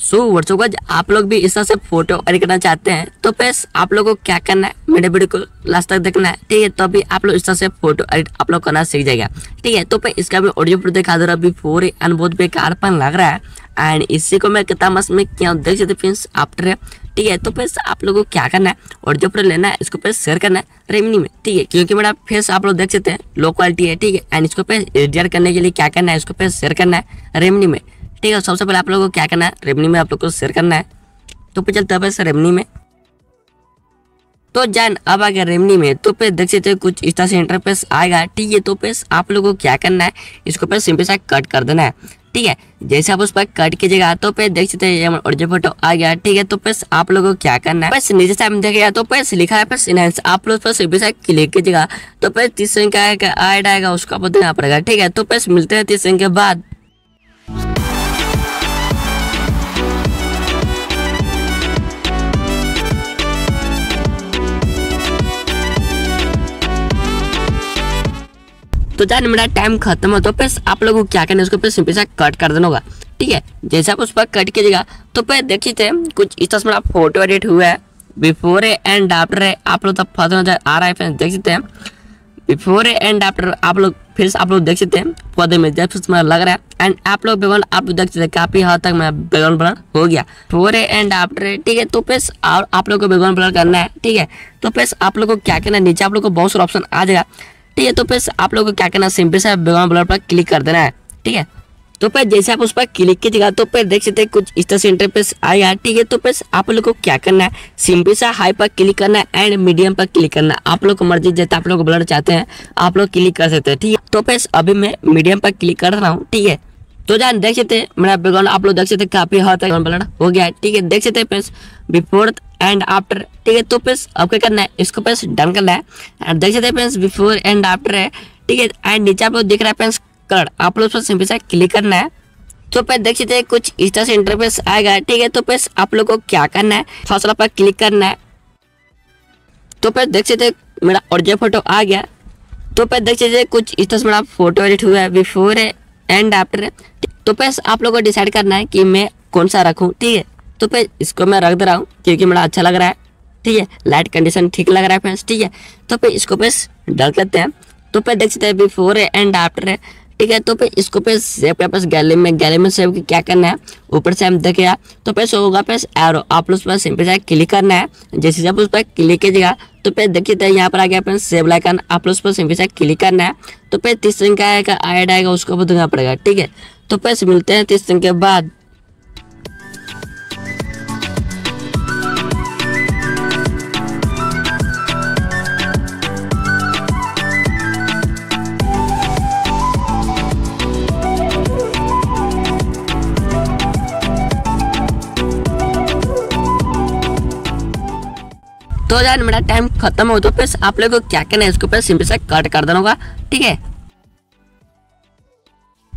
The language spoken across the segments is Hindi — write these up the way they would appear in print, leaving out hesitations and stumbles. सो वर्चो गाइस, आप लोग भी इस तरह से फोटो एडिट करना चाहते हैं तो बस आप लोगों को क्या करना है, मेरे वीडियो को लास्ट तक देखना है, ठीक है। तो अभी आप लोग इस तरह से फोटो एडिट आप लोग करना सीख जाएगा, ठीक है। तो इसका भी ऑडियो प्रूफ दिखा दे रहा अभी फोर एंड बहुत बेकारपन लग रहा है एंड इसी को मैं कितना मस्त में क्या देख सकते फ्रेंड्स आफ्टर, ठीक है। तो बस आप लोगों को क्या करना है, ऑडियो प्रूफ लेना है, इसको बस शेयर करना है रेमिनी में, ठीक है, क्योंकि मेरा फेस आप लोग देख सकते हैं लो क्वालिटी है, ठीक है। एंड इसको पे एडिट करने के लिए क्या करना है, इसको पे शेयर करना है रेमिनी में, ठीक है। सबसे पहले आप लोगों को क्या करना है, रेमिनी में आप लोगों को शेयर करना है। तो फिर चलते हैं रेमिनी में। तो जान अब आ गया रेमिनी में, तो पे देख सकते हो कुछ इस तरह से इंटरफेस आएगा, ठीक है। तो पे आप लोगों को क्या करना है, इसको पे सिंपल सा कट कर देना है, ठीक है। जैसे आप उस पर कट कीजिएगा तो पे देख सकते हैं ओरिजिनल फोटो आ गया, ठीक है। तो पे आप लोगों को क्या करना है, बस नीचे साइड में देखिएगा तो पे लिखा है बस इनहांस, आप लोग सिंपल सा क्लिक कीजिएगा तो पे 30 सेकंड का ऐड आएगा, उसको आपको देना पड़ेगा, ठीक है। तो पे मिलते हैं 30 सेकंड के बाद। तो जान मेरा टाइम खत्म हो तो बस आप लोगों को क्या करना है, उसको पे सिंपल सा कट कर देना होगा, ठीक है। जैसे आप उस पर कट कीजिएगा तो पे देखिए कुछ इस तरह से मेरा फोटो एडिट हुआ है बिफोर एंड आफ्टर है, आप लोग तब फर्स्ट नजर आ रहा है फ्रेंड्स, देख सकते हैं बिफोर एंड आफ्टर आप लोग फिर आप लोग देख सकते हैं पौधे में जब मेरा लग रहा है एंड आप लोग बेगन आप लोग देख सकते हैं काफी हद तक मेरा बेगन ब्लर हो गया बिफोर एंड आफ्टर, ठीक है। तो बस आप लोग को बेगन ब्लर करना है, ठीक है। तो बस आप लोग को क्या करना है, नीचे आप लोग को बहुत सारा ऑप्शन आ जाएगा, ठीक है। तो फिर आप लोगों को क्या करना है, सिंपल सा बैकग्राउंड ब्लर पर क्लिक कर देना है, ठीक है। तो फिर जैसे आप उस पर क्लिक कीजिएगा तो फिर देख सकते हैं कुछ इस तरह से इंटरफेस आया, ठीक है। तो फिर आप लोगों को क्या करना है, सिंपल सा हाई पर क्लिक करना है एंड मीडियम पर क्लिक करना है, आप लोग को मर्जी जैसे आप लोग ब्लर चाहते हैं आप लोग क्लिक कर सकते हैं, ठीक है। तो फिर अभी मैं मीडियम पर क्लिक कर रहा हूँ, ठीक है। तो जान देख सकते हैं मेरा बैकग्राउंड आप लोग देख सकते हैं काफी हद तक ब्लर हो गया है, ठीक है। देख सकते हैं फ्रेंड्स बिफोर एंड आफ्टर, ठीक है। तो फ्रेंड्स अब क्या करना है, इसको फ्रेंड्स डन करना है एंड देख सकते हैं फ्रेंड्स बिफोर एंड आफ्टर है, ठीक है। एंड नीचे आप लोग दिख रहा है फ्रेंड्स कलर, आप लोग सिंपल सा क्लिक करना है। तो फिर देख सकते हैं कुछ इस तरह से इंटरफेस आएगा, ठीक है। तो फ्रेंड्स आप लोग को क्या करना है, फर्स्ट पर क्लिक करना है। तो फिर देख सकते हैं मेरा ओरिजिनल फोटो आ गया। तो फिर देख सकते हैं कुछ इस तरह से मेरा फोटो एडिट हुआ है बिफोर एंड आफ्टर। तो बस आप लोगों को डिसाइड करना है कि मैं कौन सा रखूं, ठीक है। तो फिर इसको मैं रख दे रहा हूँ क्योंकि मेरा अच्छा लग रहा है, ठीक है। लाइट कंडीशन ठीक लग रहा है फ्रेंड्स, ठीक है। तो फिर इसको बस डाल लेते हैं। तो फिर देख सकते हैं बिफोर एंड आफ्टर है, ठीक है। तो फिर इसको पे सेव के पास गैलरी में सेव के क्या करना है, ऊपर से हम देखेगा तो पे शो होगा पे एरो, आप लोग उस पर सिंपल सा क्लिक करना है। जैसे जब उस पर क्लिक कीजिएगा तो पे देखिए यहाँ पर आ गया पे सेव आइकन, आप लोग उस पर सिंपल सा क्लिक करना है। तो पे 30 सेकंड का ऐड आएगा, उसको देना पड़ेगा, ठीक है। तो पे मिलते हैं 30 सेकंड के बाद। तो यार मेरा टाइम खत्म हो तो फिर आप लोगों को क्या करना है, इसको सिंपल से कट कर देना होगा, ठीक है।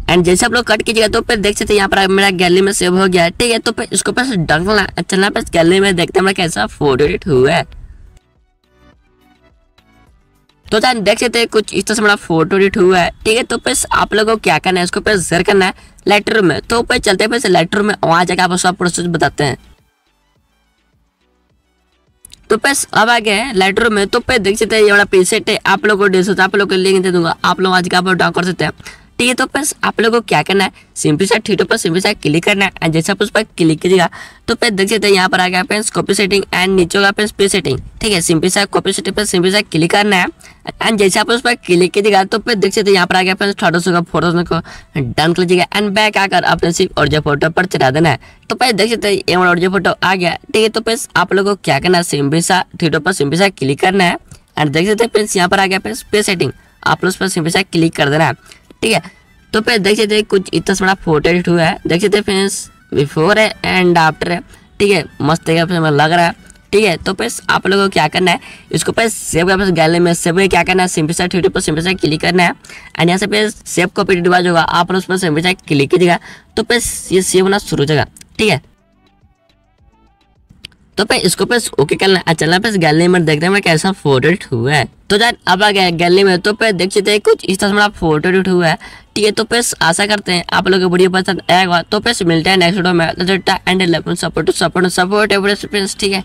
एंड जैसे आप लोग कट कीजिएगा तो फिर देख सकते हैं यहाँ पर मेरा गैलरी में सेव हो गया है, ठीक है। तो फिर इसको पास डंगना चलना, बस गैलरी में देखते हैं मेरा कैसा फोटो एडिट हुआ है। तो जान देख सकते हैं कुछ इस तरह से मेरा फोटो एडिट हुआ है, ठीक है। तो फिर आप लोगों को क्या करना है, इसको फिर शेयर करना है लाइटरूम में। तो फिर चलते हैं फिर लाइटरूम में, वहाँ जाकर आप सब प्रोसेस बताते हैं। तो बस अब आ गए हैं लाइटरूम में। तो पे देख सकते हैं ये बड़ा प्रीसेट है, आप लोगों को डिस्क्रिप्शन आप लोगों को लिंक दे दूंगा, आप लोग आज का डाउनलोड कर सकते हैं, ठीक है। तो बस आप लोगों को क्या करना है, सिंपल सा थीटो पर सिंपल सा क्लिक करना है एंड जैसे आप उस पर क्लिक कीजिएगा तो पे देख सकते हैं यहाँ पर आ गया फ्रेंड्स कॉपी सेटिंग एंड नीचे होगा फ्रेंड्स पे सेटिंग, ठीक है। सिंपल सा कॉपी सेटिंग पर सिंपल सा क्लिक करना है एंड जैसे आप उस पर क्लिक कीजिएगा तो पे देख सकते हैं यहाँ पर आ गया फ्रेंड्स फोटोज का फोटोज को डन कर लीजिएगा एंड बैक आकर अपने सिर्फ ओरिजिनल फोटो पर चढ़ा देना है। तो पे देख सकते हैं ये ओरिजिनल फोटो आ गया, ठीक है। तो पे आप लोगों को क्या करना है, सिंपल सा थीटो पर सिंपल सा क्लिक करना है एंड देख सकते हैं फ्रेंड्स यहाँ पर आ गया फ्रेंड्स पे सेटिंग, आप लोग उस पर सिंपल सा क्लिक कर देना है, ठीक है। तो फिर देख सकते हैं कुछ इतना बड़ा फोटो एडिट हुआ है, देख सकते हैं फ्रेंड्स बिफोर है एंड आफ्टर है, ठीक है। मस्त है लग रहा है, ठीक है। तो फिर आप लोगों को क्या करना है, इसको पे सेव का बस गैलरी में सेव क्या करना है, सिंपल सा ट्विटर पर सिंपल सा क्लिक करना है एंड यहाँ से पे सेव कॉपी डिवाइस होगा, आप लोग उस पर सिंपल सा क्लिक कीजिएगा तो पे ये सेव होना शुरू हो जाएगा, ठीक है। तो पे इसको पे ओके करना है, चलना पे गैलरी में देखते हैं कैसा फोटो एडिट हुआ है। तो जान अब आ गया गैलरी में। तो पे देख सकते हैं कुछ इस तरह से फोटो एडिट हुआ है, होती है। तो फ्रेंड्स आशा करते हैं आप लोगों को वीडियो पसंद आएगा। तो फ्रेंड्स मिलते हैं नेक्स्ट वीडियो में। तो एंड सपोर्ट ठीक है।